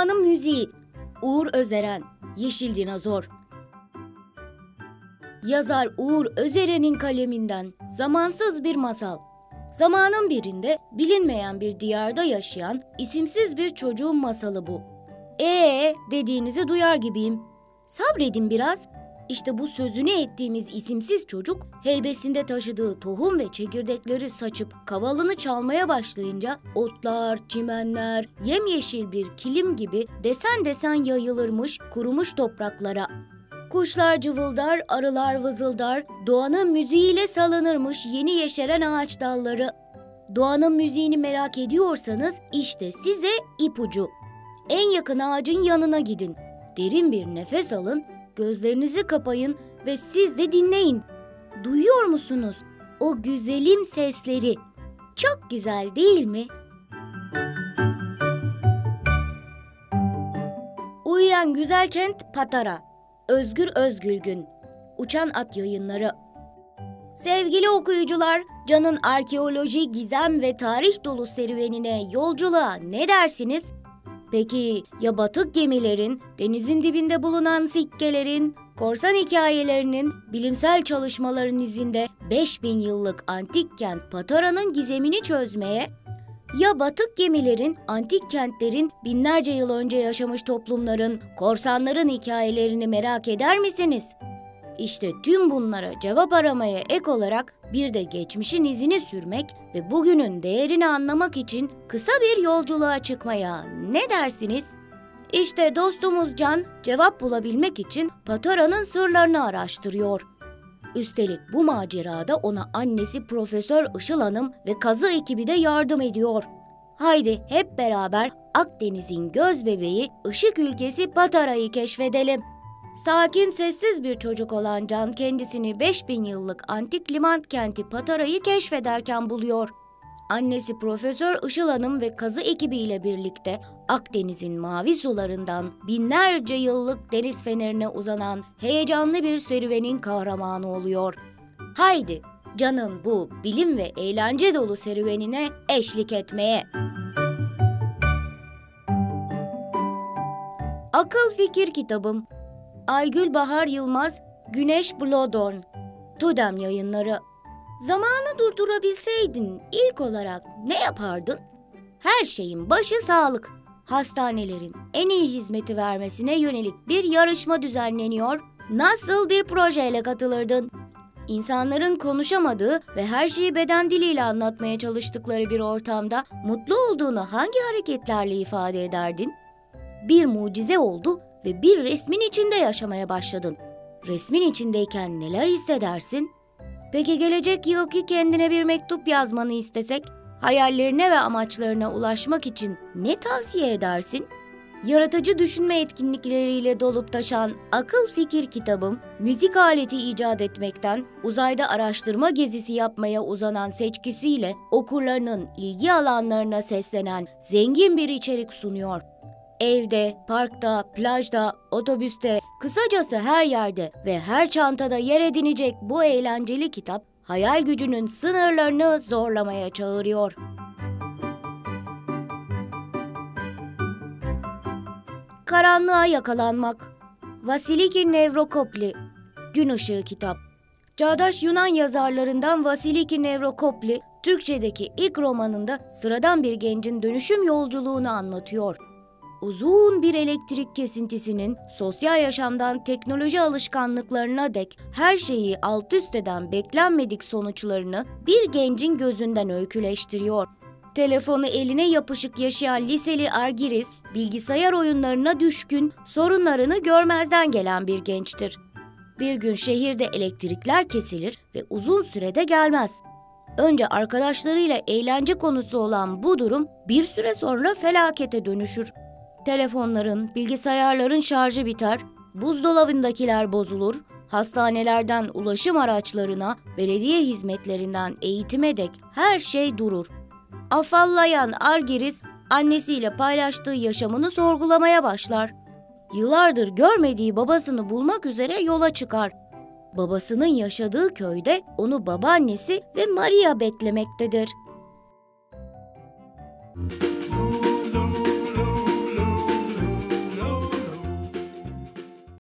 Doğa'nın Müziği, Uğur Özeren, Yeşil Dinozor. Yazar Uğur Özeren'in kaleminden zamansız bir masal. Zamanın birinde bilinmeyen bir diyarda yaşayan isimsiz bir çocuğun masalı bu. Dediğinizi duyar gibiyim. Sabredin biraz. İşte bu sözünü ettiğimiz isimsiz çocuk heybesinde taşıdığı tohum ve çekirdekleri saçıp kavalını çalmaya başlayınca otlar, çimenler, yemyeşil bir kilim gibi desen desen yayılırmış kurumuş topraklara. Kuşlar cıvıldar, arılar vızıldar, doğanın müziğiyle salınırmış yeni yeşeren ağaç dalları. Doğanın müziğini merak ediyorsanız işte size ipucu. En yakın ağacın yanına gidin, derin bir nefes alın, gözlerinizi kapayın ve siz de dinleyin. Duyuyor musunuz o güzelim sesleri? Çok güzel değil mi? Uyuyan Güzel Kent Patara, Özgür Özgülgün, Uçan At Yayınları. Sevgili okuyucular, Can'ın arkeoloji, gizem ve tarih dolu serüvenine, yolculuğa ne dersiniz? Peki ya batık gemilerin, denizin dibinde bulunan sikkelerin, korsan hikayelerinin, bilimsel çalışmaların izinde 5000 yıllık antik kent Patara'nın gizemini çözmeye? Ya batık gemilerin, antik kentlerin, binlerce yıl önce yaşamış toplumların, korsanların hikayelerini merak eder misiniz? İşte tüm bunlara cevap aramaya ek olarak bir de geçmişin izini sürmek ve bugünün değerini anlamak için kısa bir yolculuğa çıkmaya ne dersiniz? İşte dostumuz Can cevap bulabilmek için Patara'nın sırlarını araştırıyor. Üstelik bu macerada ona annesi Profesör Işıl Hanım ve kazı ekibi de yardım ediyor. Haydi hep beraber Akdeniz'in göz bebeği ışık ülkesi Patara'yı keşfedelim. Sakin, sessiz bir çocuk olan Can kendisini 5000 yıllık antik liman kenti Patara'yı keşfederken buluyor. Annesi Profesör Işıl Hanım ve kazı ekibiyle birlikte Akdeniz'in mavi sularından binlerce yıllık deniz fenerine uzanan heyecanlı bir serüvenin kahramanı oluyor. Haydi Can'ın bu bilim ve eğlence dolu serüvenine eşlik etmeye. Akıl Fikir Kitabım, Aygül Bahar Yılmaz, Güneş Blodon, Tudem Yayınları. Zamanı durdurabilseydin ilk olarak ne yapardın? Her şeyin başı sağlık. Hastanelerin en iyi hizmeti vermesine yönelik bir yarışma düzenleniyor. Nasıl bir projeyle katılırdın? İnsanların konuşamadığı ve her şeyi beden diliyle anlatmaya çalıştıkları bir ortamda mutlu olduğunu hangi hareketlerle ifade ederdin? Bir mucize oldu ve bir resmin içinde yaşamaya başladın. Resmin içindeyken neler hissedersin? Peki gelecek yılki kendine bir mektup yazmanı istesek, hayallerine ve amaçlarına ulaşmak için ne tavsiye edersin? Yaratıcı düşünme etkinlikleriyle dolup taşan Akıl Fikir Kitabım, müzik aleti icat etmekten uzayda araştırma gezisi yapmaya uzanan seçkisiyle okurlarının ilgi alanlarına seslenen zengin bir içerik sunuyor. Evde, parkta, plajda, otobüste, kısacası her yerde ve her çantada yer edinecek bu eğlenceli kitap, hayal gücünün sınırlarını zorlamaya çağırıyor. Karanlığa Yakalanmak, Vassiliki Nevrokopli, Gün Işığı Kitap. Çağdaş Yunan yazarlarından Vassiliki Nevrokopli, Türkçedeki ilk romanında sıradan bir gencin dönüşüm yolculuğunu anlatıyor. Uzun bir elektrik kesintisinin sosyal yaşamdan teknoloji alışkanlıklarına dek her şeyi alt üst eden beklenmedik sonuçlarını bir gencin gözünden öyküleştiriyor. Telefonu eline yapışık yaşayan liseli Argiris, bilgisayar oyunlarına düşkün, sorunlarını görmezden gelen bir gençtir. Bir gün şehirde elektrikler kesilir ve uzun sürede gelmez. Önce arkadaşlarıyla eğlence konusu olan bu durum bir süre sonra felakete dönüşür. Telefonların, bilgisayarların şarjı biter, buzdolabındakiler bozulur, hastanelerden ulaşım araçlarına, belediye hizmetlerinden eğitime dek her şey durur. Afallayan Argiris, annesiyle paylaştığı yaşamını sorgulamaya başlar. Yıllardır görmediği babasını bulmak üzere yola çıkar. Babasının yaşadığı köyde onu babaannesi ve Maria beklemektedir.